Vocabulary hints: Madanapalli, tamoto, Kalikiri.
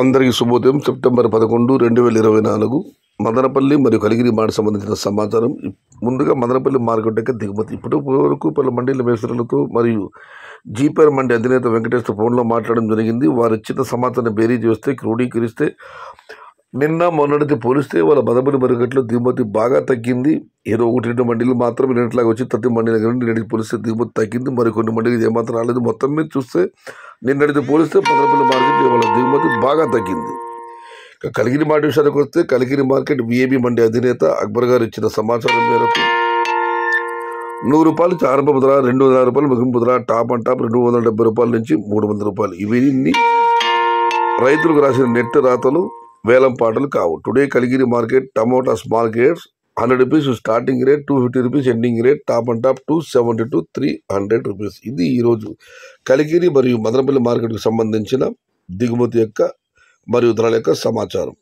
అందరికీ శుభోదయం. సెప్టెంబర్ 11, 2024 మదనపల్లి మరియు కలిగిరి మాట సంబంధించిన సమాచారం. ముందుగా మదనపల్లి మార్కెట్ యొక్క దిగుమతి. ఇప్పటి వరకు పలు మండలి మేస్త్రులతో మరియు జీపీఆర్ మండలి అధినేత వెంకటేష్తో ఫోన్లో మాట్లాడడం జరిగింది. వారు ఇచ్చిన సమాచారాన్ని బేరీజ్ చేస్తే క్రోడీకరిస్తే నిన్న మొన్నటిది పోలిస్తే వాళ్ళ మదనపల్లి మార్కెట్లో దిగుమతి బాగా తగ్గింది. ఏదో ఒకటి రెండు మండీలు మాత్రమే నిన్నట్లాగా వచ్చి ప్రతి మండలి నిన్నటికి పోలిస్తే దిగుమతి తగ్గింది. మరికొన్ని మండలికి ఏమాత్రం రాలేదు. మొత్తం మీద చూస్తే నిన్నటితో పోలిస్తే మదనపల్లి మార్కెట్ వాళ్ళ దిగుమతి బాగా తగ్గింది. ఇక కలిగిరి మార్కెట్ విషయానికి వస్తే కలిగిరి మార్కెట్ విఏబీ మండలి అధినేత అక్బర్ గారు ఇచ్చిన సమాచారం మేరకు 100 రూపాయలు ఆరంభ ముద్ర, 200 రూపాయలు ముగింపు ముద్ర, టాప్ అండ్ టాప్ 270 రూపాయల నుంచి 300 రూపాయలు. ఇవన్నీ రైతులకు రాసిన నెట్ రాతలు వేలం పాటలు కావు. Today Kaligiri market tomato small grades 100 rupees starting rate, 250 rupees ending rate, top and top 270 to 300 rupees. ఇది ఈరోజు కలిగిరి మరియు మదనపల్లి మార్కెట్కు సంబంధించిన దిగుమతి యొక్క మరియు ధరల యొక్క సమాచారం.